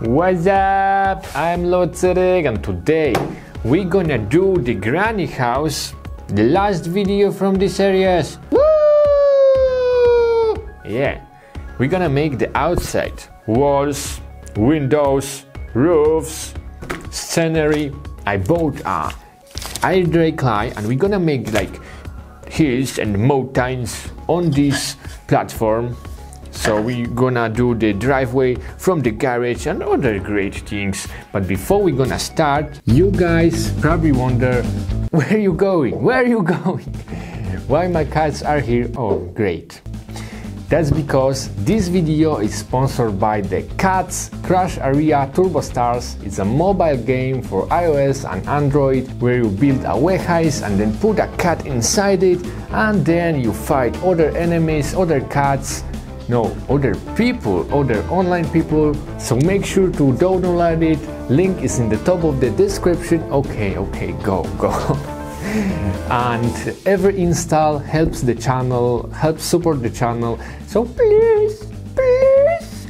What's up? I'm Lord Chirak, and today we're gonna do the granny house, the last video from this series. Woo! Yeah, we're gonna make the outside walls, windows, roofs, scenery. I bought a hydro clay, and we're gonna make like hills and mountains on this platform. So we're gonna do the driveway from the garage and other great things. But before we're gonna start, you guys probably wonder, where are you going? Where are you going? Why my cats are here? Oh, great. That's because this video is sponsored by the Cats Crash Arena Turbo Stars. It's a mobile game for iOS and Android where you build a warehouse and then put a cat inside it, and then you fight other enemies, other cats, no, other people, other online people. So make sure to download it. Link is in the top of the description. Okay, go. And every install helps the channel, helps support the channel. So please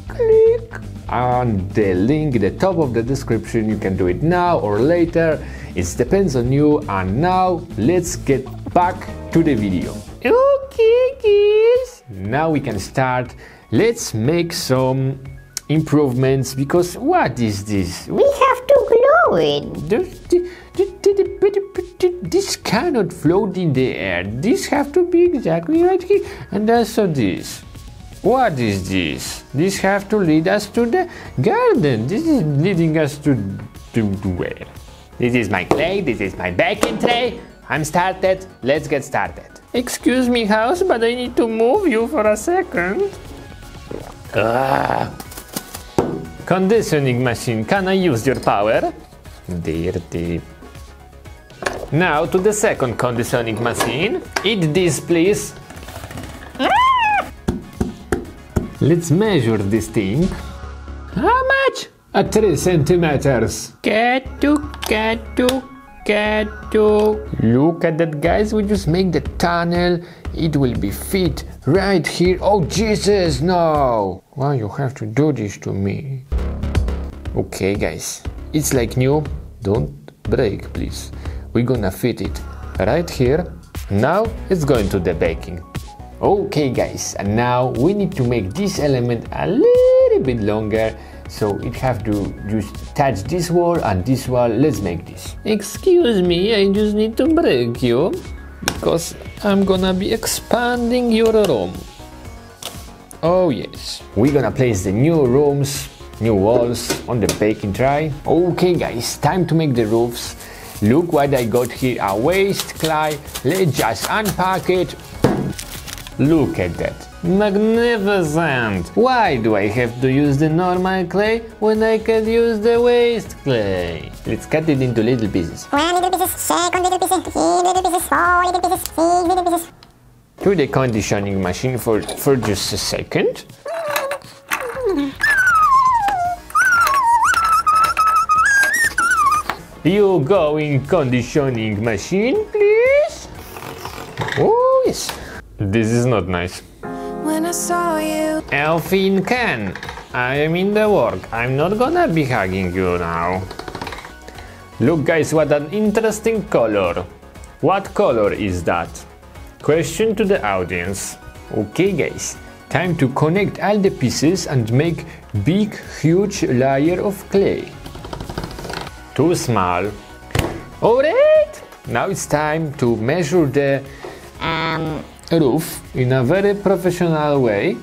click on the link at the top of the description. You can do it now or later. It depends on you. And now let's get back to the video. Okay, guys. Now we can start. Let's make some improvements because what is this? We have to glow it. This cannot float in the air. This have to be exactly right here. And also this. What is this? This have to lead us to the garden. This is leading us to where? This is my clay. This is my baking tray. I'm started. Let's get started. Excuse me, house, but I need to move you for a second. Conditioning machine, can I use your power? Dirty. Now to the second conditioning machine. Eat this, please. Let's measure this thing. How much? At 3 centimeters. Get to. Look at that, guys, we just make the tunnel. It will be fit right here. Oh, Jesus, no. Why you have to do this to me? Okay, guys, it's like new. Don't break, please. We're gonna fit it right here. Now it's going to the baking. Okay, guys, and now we need to make this element a little bit longer. So it have to just touch this wall and this wall. Let's make this. Excuse me, I just need to break you because I'm gonna be expanding your room. Oh yes. We're gonna place the new rooms, new walls on the baking tray. Okay guys, time to make the roofs. Look what I got here, a waste clay. Let's just unpack it. Look at that. Magnificent! Why do I have to use the normal clay when I can use the waste clay? Let's cut it into little pieces. 1 little piece, 2 little pieces, 3 little pieces, 4 little pieces, 6 little pieces. To the conditioning machine for just a second. You go in conditioning machine, please. Oh yes. This is not nice. When I saw you, Elfin can. I am in the work. I'm not gonna be hugging you now. Look, guys, what an interesting color. What color is that? Question to the audience. Okay, guys, time to connect all the pieces and make big, huge layer of clay. Too small. Alright, now it's time to measure the roof in a very professional way.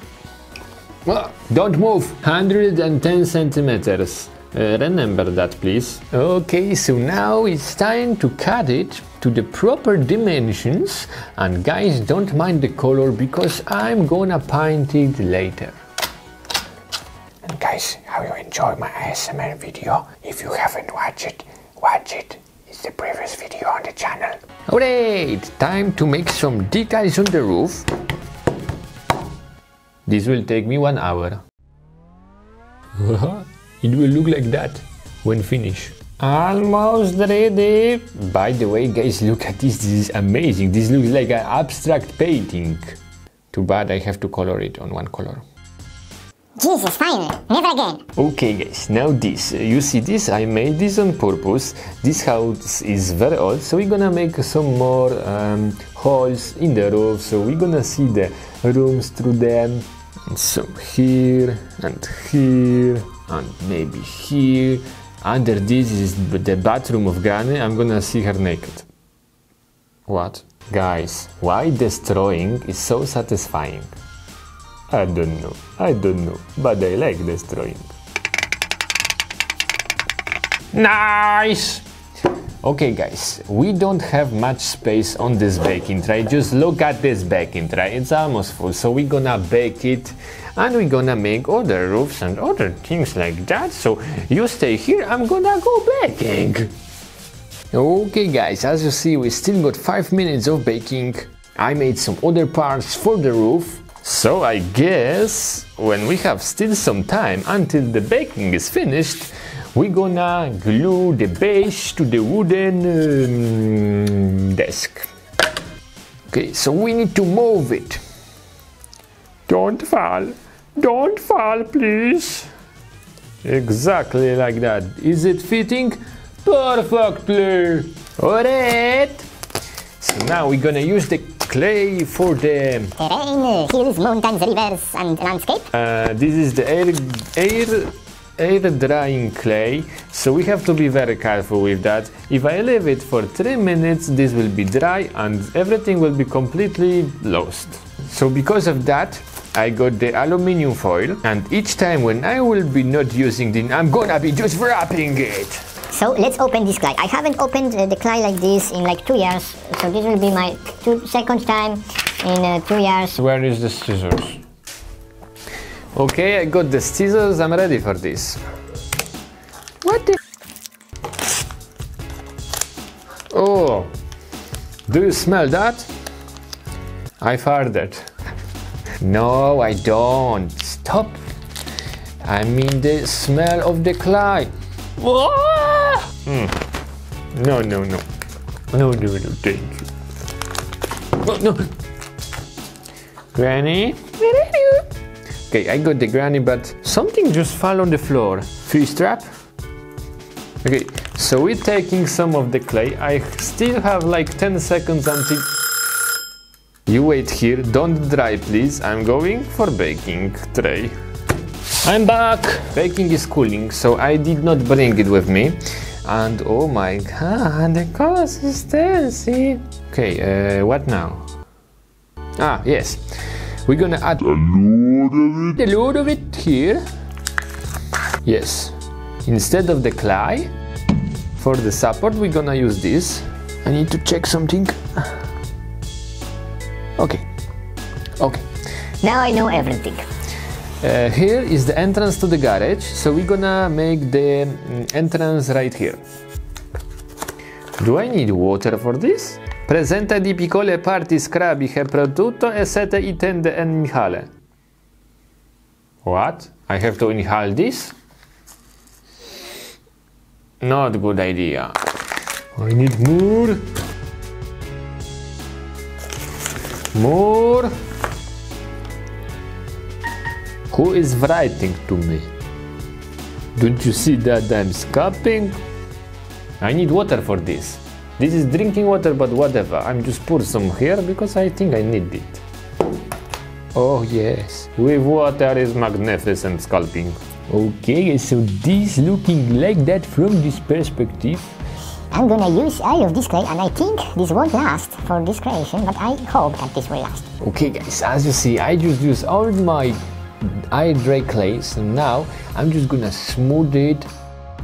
Oh, don't move. 110 centimeters. Remember that, please. Okay, so now it's time to cut it to the proper dimensions. And guys, don't mind the color because I'm gonna paint it later. And guys, how you enjoy my ASMR video? If you haven't watched it, watch it. It's the previous video on the channel. Alright, time to make some details on the roof. This will take me 1 hour. It will look like that when finished. Almost ready. By the way, guys, look at this. This is amazing. This looks like an abstract painting. Too bad I have to color it on one color. Jesus, finally, never again. Okay guys, now this, you see this, I made this on purpose. This house is very old, so we're gonna make some more holes in the roof, so we're gonna see the rooms through them. So here and here and maybe here. Under this is the bathroom of Granny. I'm gonna see her naked. What? Guys, why destroying is so satisfying? I don't know, but I like destroying. Nice! Okay guys, we don't have much space on this baking tray. Just look at this baking tray, it's almost full. So we're gonna bake it and we're gonna make other roofs and other things like that. So you stay here, I'm gonna go baking. Okay guys, as you see, we still got 5 minutes of baking. I made some other parts for the roof. So I guess when we have still some time until the baking is finished, we're gonna glue the base to the wooden desk. Okay, so we need to move it. Don't fall please. Exactly like that. Is it fitting? Perfectly. Alright. So now we're gonna use the clay for the terrain, hills, mountains, rivers and landscape. This is the air drying clay, so we have to be very careful with that. If I leave it for 3 minutes, this will be dry and everything will be completely lost. So because of that, I got the aluminium foil, and each time when I will be not using it, I'm gonna be just wrapping it. So let's open this clay. I haven't opened the clay like this in like 2 years, so this will be my second time in 2 years. Where is the scissors? Okay, I got the scissors, I'm ready for this. What the? Oh, do you smell that? I farted. No, I don't. Stop. I mean the smell of the clay. No, thank you. Oh, no. Granny? Okay, I got the Granny, but something just fell on the floor. Fish trap? Okay, so we're taking some of the clay. I still have like 10 seconds until... You wait here, don't dry please. I'm going for baking tray. I'm back! Baking is cooling, so I did not bring it with me. And oh my god, the consistency! Okay, what now? Ah, yes. We're gonna add a load of it here. Yes. Instead of the clay, for the support, we're gonna use this. I need to check something. Okay. Okay. Now I know everything. Here is the entrance to the garage, so we're gonna make the entrance right here. Do I need water for this? Presenta di piccole parti scrabi che prodotto e sete itende en inhale. What? I have to inhale this? Not a good idea. I need more. More. Who is writing to me? Don't you see that I'm scupping? I need water for this. This is drinking water, but whatever. I'm just pour some here because I think I need it. Oh yes, with water is magnificent sculpting. Okay, so this looking like that from this perspective. I'm gonna use all of this clay, and I think this won't last for this creation, but I hope that this will last. Okay guys, as you see, I just use all my I dry clay, so now I'm just gonna smooth it,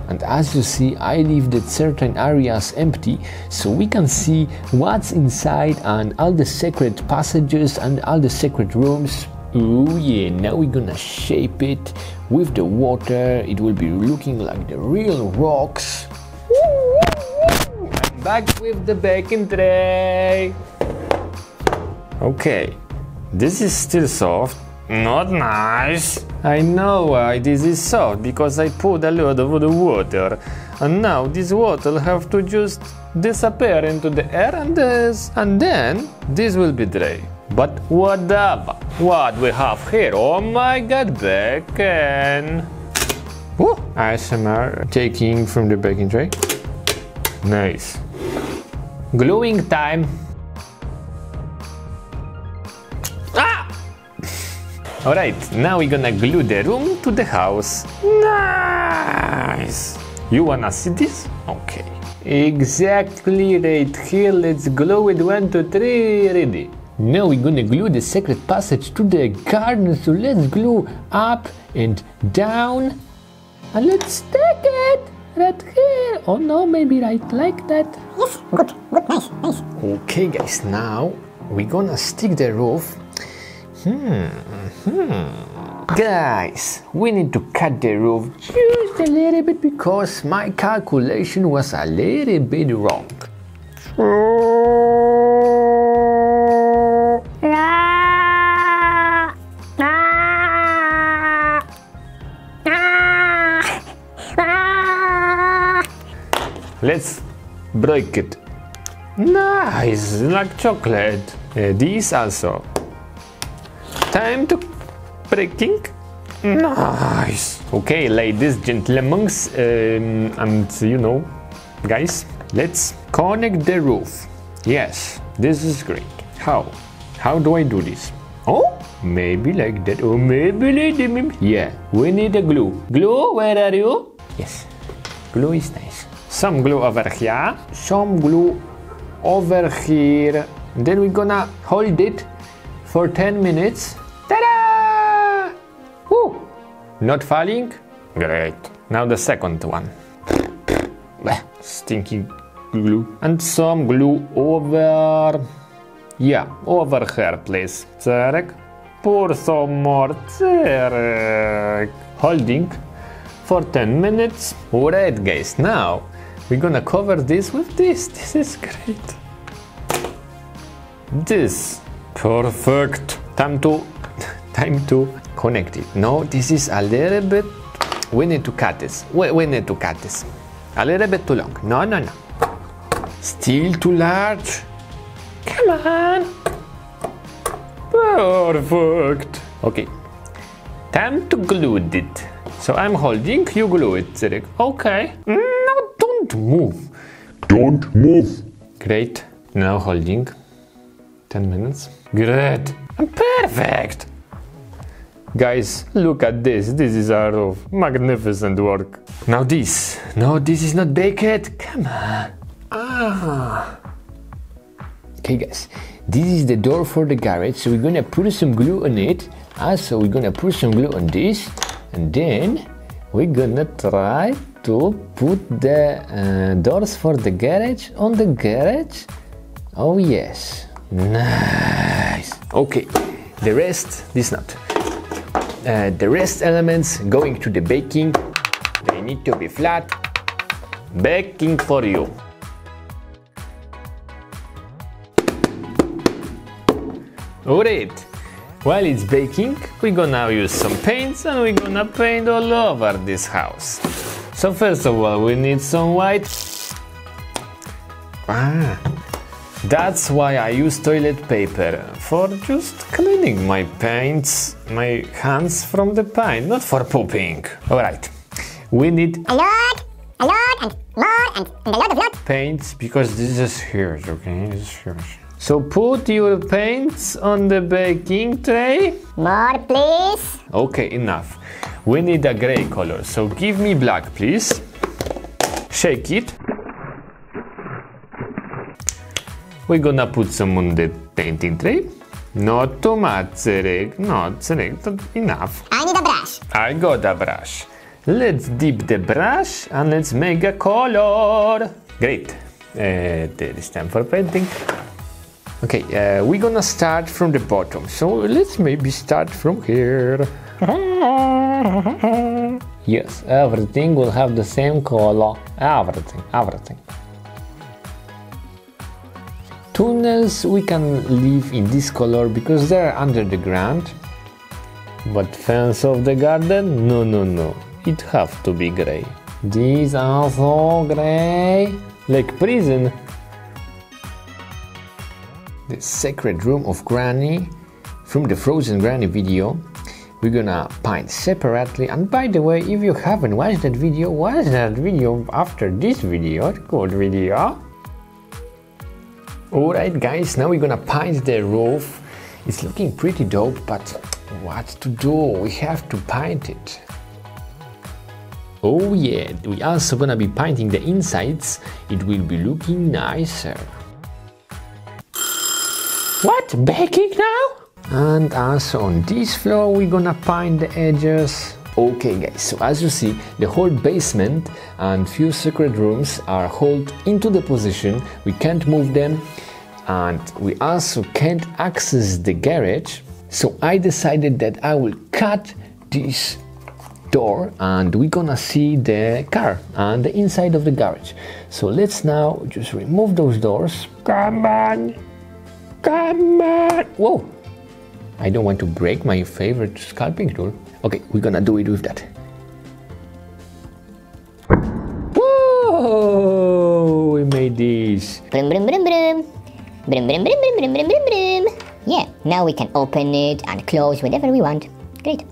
and as you see I leave the certain areas empty so we can see what's inside and all the secret passages and all the secret rooms. Oh yeah, now we're gonna shape it with the water, it will be looking like the real rocks. I'm back with the baking tray. Okay, this is still soft. Not nice. I know why this is soft, because I put a lot of the water, and now this water have to just disappear into the air, and then this will be dry. But whatever. What we have here? Oh my god, bacon! Woo! ASMR taking from the baking tray. Nice. Gluing time. Ah! Alright, now we're gonna glue the room to the house. Nice! You wanna see this? Okay. Exactly right here, let's glue it 1, 2, 3, ready. Now we're gonna glue the secret passage to the garden, so let's glue up and down. And let's stick it right here. Oh no, maybe right like that. Yes, good, nice, nice. Okay guys, now we're gonna stick the roof. Guys, we need to cut the roof just a little bit because my calculation was a little bit wrong. Let's break it. Nice, like chocolate. These also. Time to breaking. Nice. Okay, ladies, gentlemen, and you know, guys, let's connect the roof. Yes, this is great. How? How do I do this? Oh, maybe like that, or maybe like that. Yeah, we need a glue. Glue, where are you? Yes, glue is nice. Some glue over here, some glue over here. Then we're gonna hold it for 10 minutes. Ta-da! Woo! Not falling? Great. Now the second one. Stinky glue. And some glue over... yeah, over here, please. Chirak. Pour some more. Chirak. Holding for 10 minutes. Alright guys, now we're gonna cover this with this. This is great. This. Perfect. Time to connect it. No, this is a little bit. We need to cut this. We need to cut this. A little bit too long. No, no, no. Still too large. Come on. Perfect. Okay. Time to glue it. So I'm holding. You glue it, Chirak. Okay. Don't move. Don't move. Great. Now holding. 10 minutes. Great. Perfect. Guys, look at this. This is a roof. Magnificent work. Now this. No, this is not baked. Come on. Ah. Okay, guys. This is the door for the garage. So we're gonna put some glue on it. Also, we're gonna put some glue on this. And then we're gonna try to put the doors for the garage on the garage. Oh yes, nice. Okay, the rest, this not. The rest elements going to the baking. They need to be flat. Baking for you. Alright. While it's baking, we're gonna use some paints and we're gonna paint all over this house. So first of all, we need some white. Ah, that's why I use toilet paper, for just cleaning my paints, my hands from the paint, not for pooping. Alright, we need a lot of paints, because this is huge, okay, this is huge. So put your paints on the baking tray. More, please. Okay, enough. We need a grey color, so give me black, please. Shake it. We're gonna put some on the painting tray. Not too much, Chirak. Not Chirak. Enough. I need a brush. I got a brush. Let's dip the brush and let's make a color. Great. It's time for painting. Okay, we're gonna start from the bottom, so let's maybe start from here. Yes, everything will have the same color. Everything, everything. Tunnels we can leave in this color because they're under the ground. But fence of the garden? No, no, no. It have to be grey. These are so grey. Like prison. The sacred room of Granny, from the Frozen Granny video. We're gonna paint separately. And by the way, if you haven't watched that video, watch that video after this video. It's a good video. Alright guys, now we're gonna paint the roof. It's looking pretty dope, but what to do? We have to paint it. Oh yeah, we also gonna be painting the insides. It will be looking nicer. What? Baking now? And also on this floor we're gonna paint the edges. Okay guys, so as you see, the whole basement and few secret rooms are held into the position. We can't move them, and we also can't access the garage. So I decided that I will cut this door and we're gonna see the car and the inside of the garage. So let's now just remove those doors. Come on! Come on! Whoa! I don't want to break my favorite sculpting tool. Okay, we're gonna do it with that. Whoa! We made this. Brim, brim, brim, brim. Brim, brim, brim, brim, brim, brim, brim. Yeah, now we can open it and close whatever we want. Great.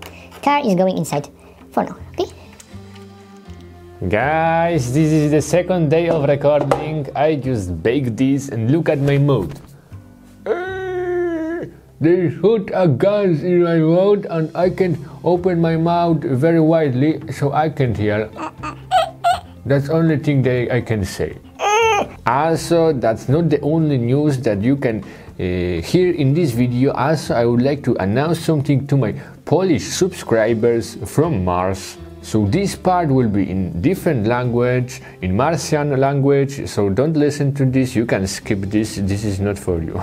Car is going inside for now, okay? Guys, this is the second day of recording. I just baked this and look at my mood. They shoot a gun in my mouth and I can open my mouth very widely so I can hear. That's the only thing that I can say. Also, that's not the only news that you can hear in this video. Also, I would like to announce something to my Polish subscribers from Mars. So this part will be in different language, in Martian language, so don't listen to this, you can skip this, this is not for you.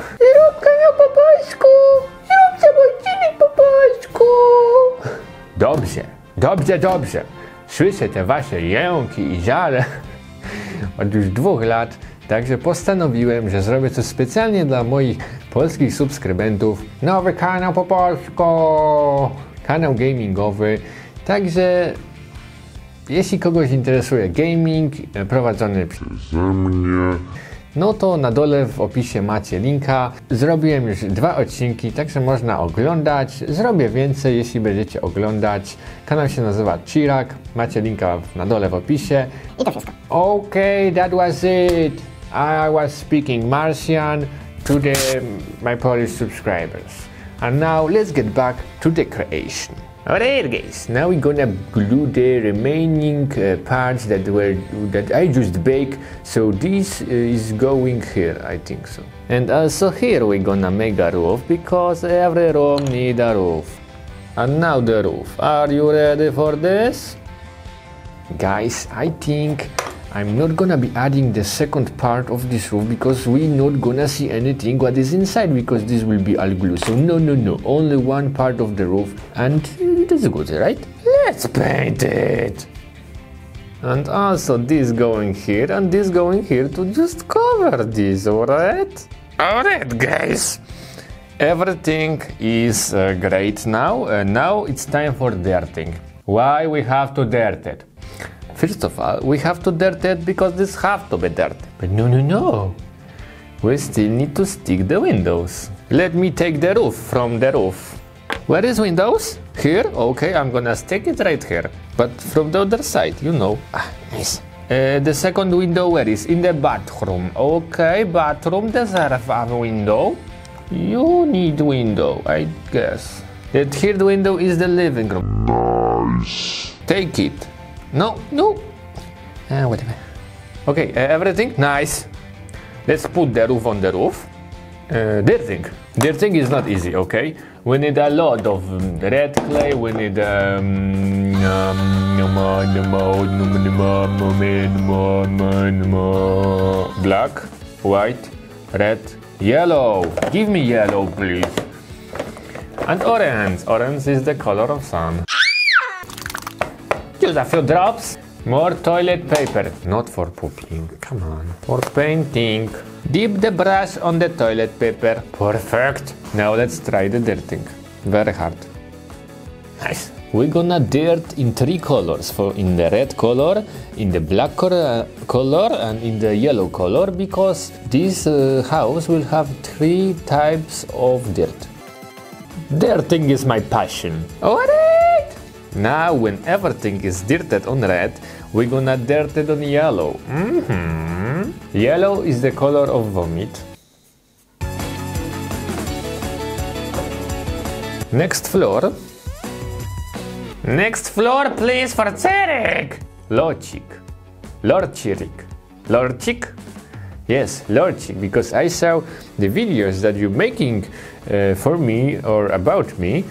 Dobrze, dobrze, dobrze. Słyszę te wasze jęki I żale od już 2 lat, także postanowiłem, że zrobię coś specjalnie dla moich polskich subskrybentów. Nowy kanał po polsku, kanał gamingowy. Także jeśli kogoś interesuje gaming prowadzony przeze mnie, no to na dole w opisie macie linka. Zrobiłem już 2 odcinki, także można oglądać. Zrobię więcej, jeśli będziecie oglądać. Kanał się nazywa Chirak. Macie linka na dole w opisie. I to wszystko. Okay, that was it. I was speaking Martian to my Polish subscribers. And now let's get back to the creation. Alright guys, now we're gonna glue the remaining parts that I just baked. So this is going here, I think so. And also here we're gonna make a roof, because every room needs a roof. And now the roof. Are you ready for this? Guys, I think I'm not gonna be adding the second part of this roof, because we're not gonna see anything what is inside, because this will be all glue. So no, only one part of the roof, and that's good, right? Let's paint it! And also this going here, and this going here to just cover this, alright? Alright guys! Everything is great now, and now it's time for dirting. Why we have to dirt it? First of all, we have to dirt it because this have to be dirt. But no. We still need to stick the windows. Let me take the roof from the roof. Where is windows? Here? Okay, I'm gonna stick it right here. But from the other side, you know. Ah, nice. The second window, where is? In the bathroom. Okay, bathroom deserves a window. You need window, I guess. The third window is the living room. Nice. Take it. No. Whatever. Okay, everything nice. Let's put the roof on the roof. Dirting. Dirting is not easy, okay? We need a lot of red clay, we need black, white, red, yellow. Give me yellow, please. And orange. Orange is the color of sun. Use a few drops. More toilet paper. Not for pooping, come on. For painting. Dip the brush on the toilet paper. Perfect. Now let's try the dirting. Very hard. Nice. We're gonna dirt in 3 colors. In the red color, in the black color, and in the yellow color, because this house will have 3 types of dirt. Dirting is my passion. Alright! Now when everything is dirted on red, we're gonna dirt it on yellow. Yellow is the color of vomit. Next floor. Next floor, please, for Chirak! Lord Chirak. Lord Chirak? Yes, Lord Chirak, because I saw the videos that you're making for me or about me,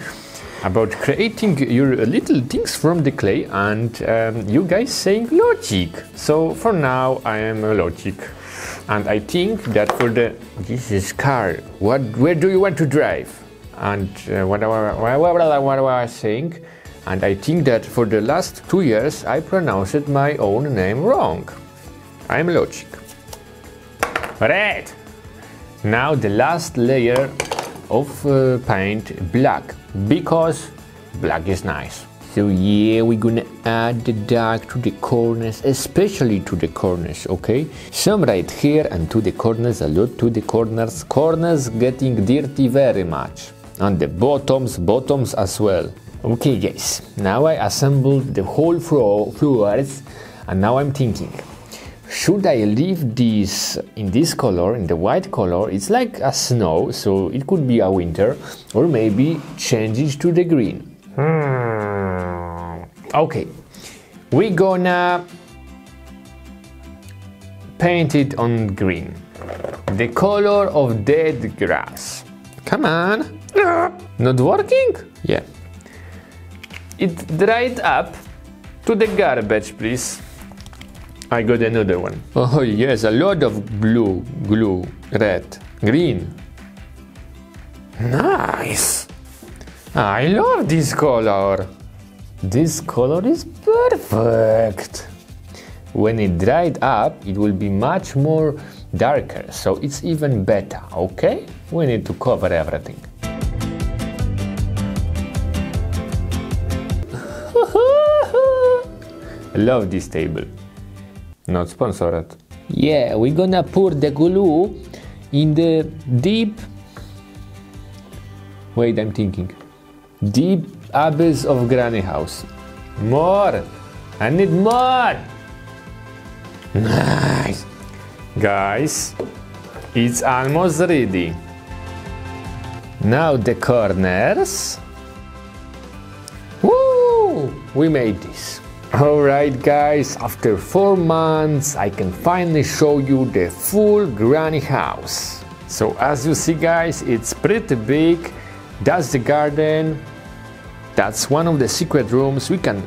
about creating your little things from the clay, and you guys saying Lord Chirak. So for now I am a Lord Chirak. And I think that for the... This is car. Where do you want to drive? And what I was saying, and I think that for the last 2 years I pronounced my own name wrong. I'm Lord Chirak. Red! Now the last layer of paint, black, because black is nice. So yeah, we're gonna add the dark to the corners, especially to the corners, okay? Some right here and to the corners, a lot to the corners. Corners getting dirty very much. And the bottoms as well. Okay guys, now I assembled the whole floors and now I'm thinking, should I leave this in this color, in the white color? It's like a snow, so it could be a winter, or maybe change it to the green. Okay, we're gonna paint it on green, the color of dead grass. Come on, not working? Yeah, it dried up to the garbage, please. I got another one. Oh yes, a lot of blue, blue, red, green. Nice! I love this color. This color is perfect. When it dried up, it will be much more darker, so it's even better, okay? We need to cover everything. I love this table. Not sponsored. Yeah, we're gonna pour the glue in the deep... Wait, I'm thinking. Deep abyss of Granny house. More! I need more! Nice! Guys, it's almost ready. Now the corners. Woo! We made this. Alright guys, after 4 months I can finally show you the full Granny house. So as you see guys, it's pretty big. That's the garden. That's one of the secret rooms. We can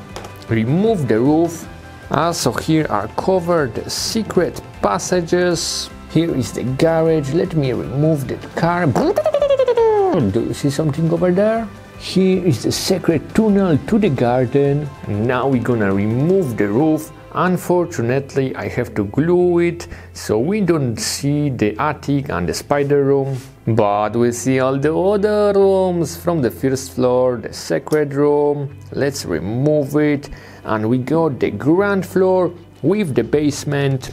remove the roof. Also here are covered secret passages. Here is the garage. Let me remove the car. Do you see something over there? Here is the secret tunnel to the garden. Now we're gonna remove the roof. Unfortunately, I have to glue it, so we don't see the attic and the spider room. But we see all the other rooms from the first floor, the secret room. Let's remove it. And we got the ground floor with the basement.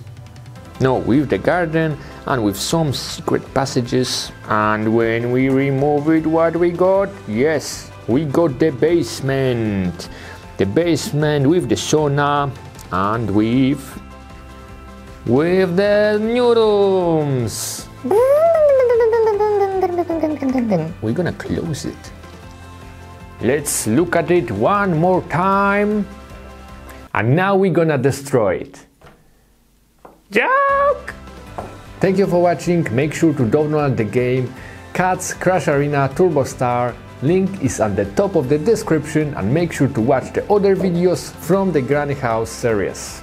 No, with the garden and with some secret passages. And when we remove it, what we got? Yes, we got the basement. The basement with the sauna and with the new rooms. We're gonna close it. Let's look at it one more time. And now we're gonna destroy it. Joke! Thank you for watching. Make sure to download the game Cats Crash Arena Turbo Star. Link is at the top of the description, and make sure to watch the other videos from the Granny House series.